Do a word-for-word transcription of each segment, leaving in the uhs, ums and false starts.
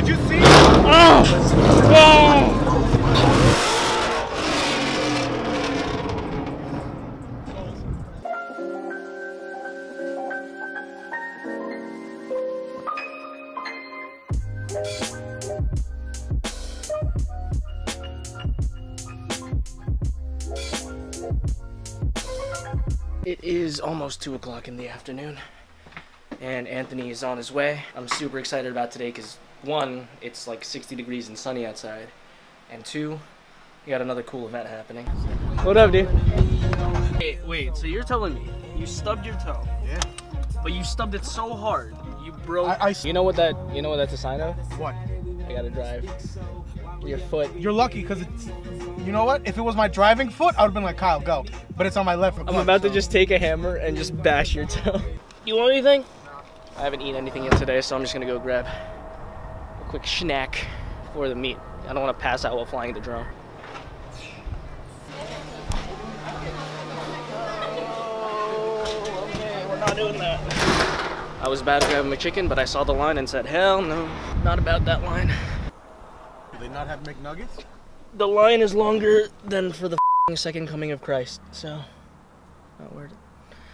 did you see? Oh! Oh! It is almost two o'clock in the afternoon, and Anthony is on his way. I'm super excited about today because one, it's like sixty degrees and sunny outside, and two, we got another cool event happening. What up, dude? Hey, wait, so you're telling me you stubbed your toe? Yeah. But you stubbed it so hard, you broke. I, I you know what that? You know what that's a sign of? What? I gotta drive. Your foot. You're lucky because it's. You know what? If it was my driving foot, I would have been like, Kyle, go. But it's on my left foot. I'm about so. to just take a hammer and just bash your toe. You want anything? I haven't eaten anything yet today, so I'm just gonna go grab a quick snack for the meat. I don't want to pass out while flying the drone. Oh, okay, we're not doing that. I was about to grab my chicken, but I saw the line and said, hell no, not about that line. Do they not have McNuggets? The line is longer than for the second coming of Christ, so not worth it.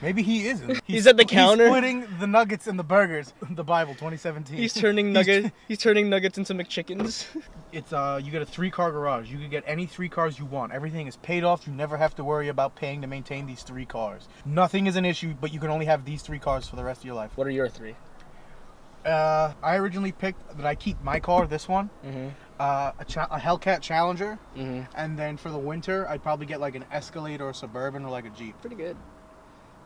Maybe he isn't. He's, he's at the counter. He's splitting the nuggets and the burgers. The Bible, twenty seventeen. He's turning nuggets. he's turning nuggets into McChickens. It's uh, you get a three-car garage. You can get any three cars you want. Everything is paid off. You never have to worry about paying to maintain these three cars. Nothing is an issue, but you can only have these three cars for the rest of your life. What are your three? Uh, I originally picked that I keep my car, this one, mm-hmm. uh, a, cha a Hellcat Challenger, mm-hmm. and then for the winter, I'd probably get like an Escalade or a Suburban or like a Jeep. Pretty good.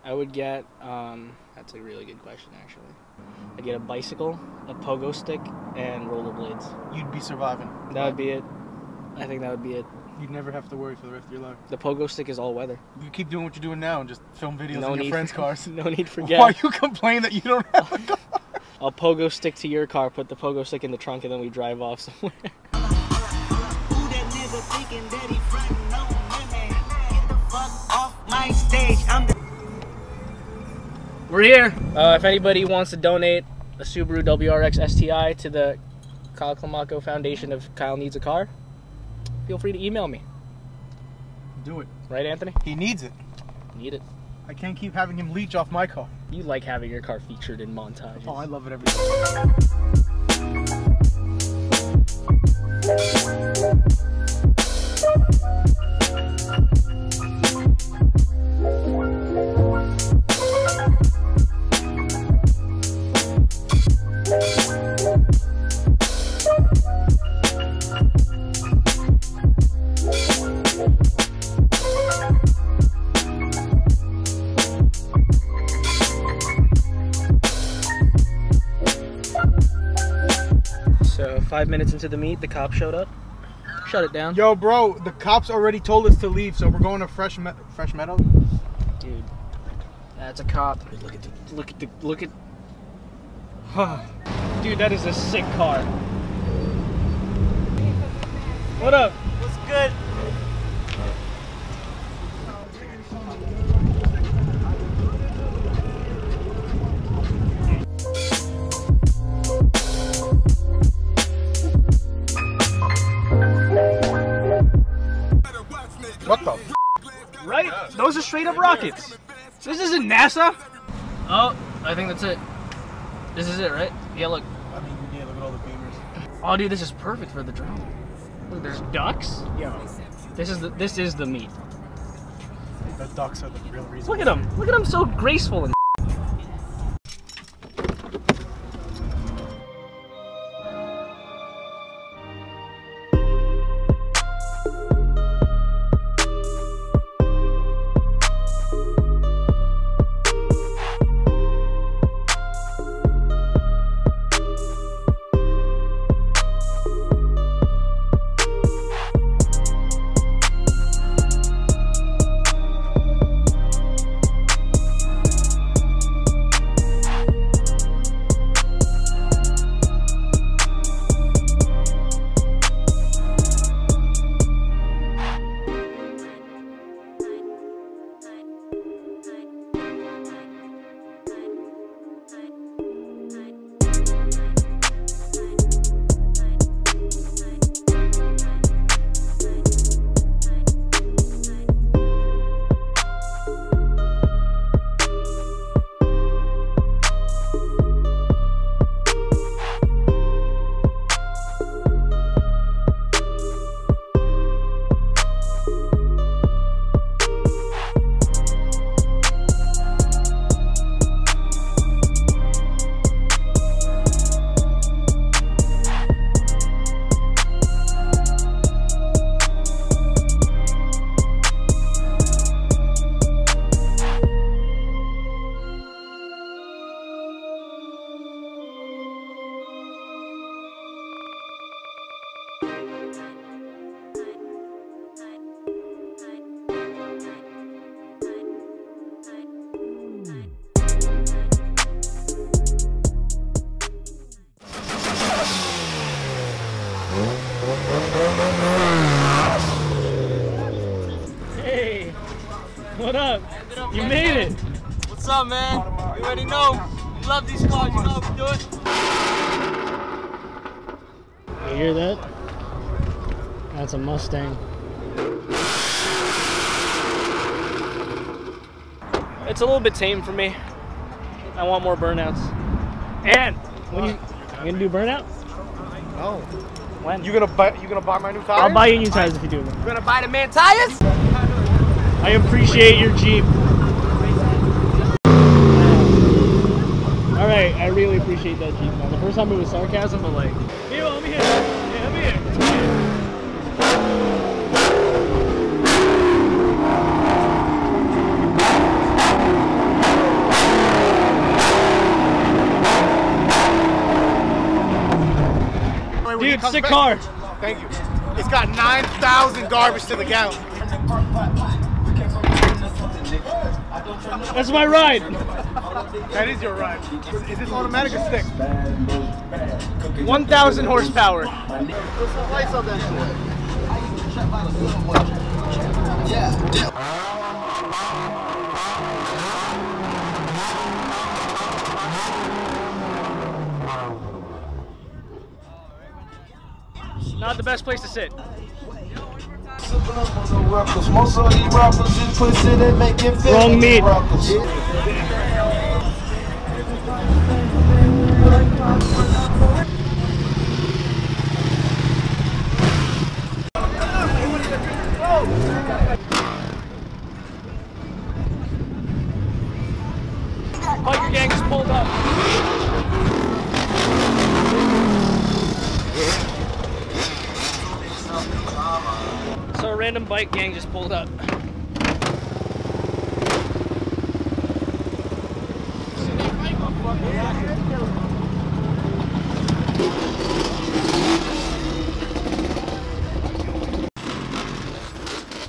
I would get, um, that's a really good question actually. I'd get a bicycle, a pogo stick, and rollerblades. You'd be surviving. That right? would be it. I think that would be it. You'd never have to worry for the rest of your life. The pogo stick is all weather. You keep doing what you're doing now and just film videos no in your friends' for, cars. No need for gas. Why you complain that you don't have a car? I'll pogo stick to your car, put the pogo stick in the trunk, and then we drive off somewhere. We're here. Uh, if anybody wants to donate a Subaru W R X S T I to the Kyle Climaco Foundation of Kyle Needs a Car, feel free to email me. Do it. Right, Anthony? He needs it. Need it. I can't keep having him leech off my car. You like having your car featured in montages. Oh, I love it every Five minutes into the meet, the cops showed up. Shut it down. Yo, bro, the cops already told us to leave, so we're going to Fresh Me Fresh Meadow. Dude, that's a cop. Look at the, look at the, look at. Huh. Dude, that is a sick car. What up? What's good? What the f? Right? Those are straight up rockets. This isn't NASA. Oh, I think that's it. This is it, right? Yeah, look. I mean, yeah, look at all the beamers. Oh, dude, this is perfect for the drone. Look, there's ducks. Yeah. This is the this is the meat. The ducks are the real reason. Look at them. Look at them, so graceful and. Hey, what up? You made it. What's up, man? You already know. You love these cars. You know what we doing. You hear that? That's a Mustang. It's a little bit tame for me. I want more burnouts. And when you, you gonna do burnout? No. When? You gonna buy? You gonna buy my new tires? I'll buy you new tires if you do. You gonna buy the man tires? I appreciate your Jeep. Um, all right, I really appreciate that Jeep. Man. The first time it was sarcasm, but like, hey, let me hit. Yeah, let me hit. Dude, sick car. Thank you. It's got nine thousand garbage to the gallon. That's my ride. That is your ride. Is, is this automatic or stick? one thousand horsepower. Lights on that shit. Yeah. Not the best place to sit. Wrong meat. Biker gang is pulled up. So a random bike gang just pulled up.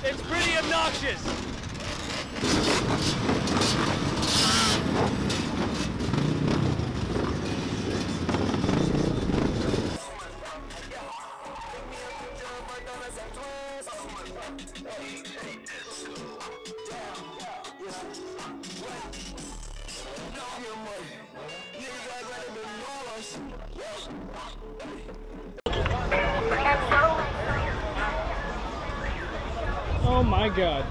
It's pretty obnoxious. Oh my God.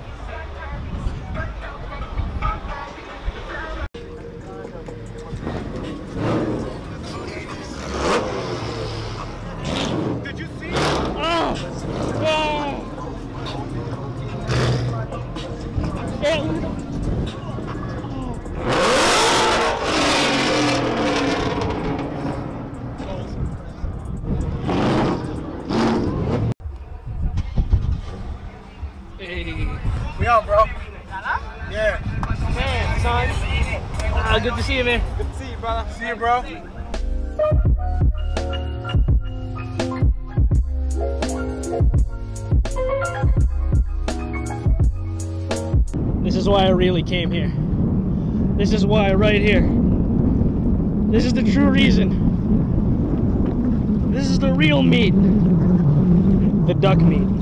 Did you see? Oh! Oh! Yeah. We out, bro. Yeah. Man, son. Uh, good to see you, man. Good to see you, brother. See you, bro. This is why I really came here. This is why, right here. This is the true reason. This is the real meat. The duck meat.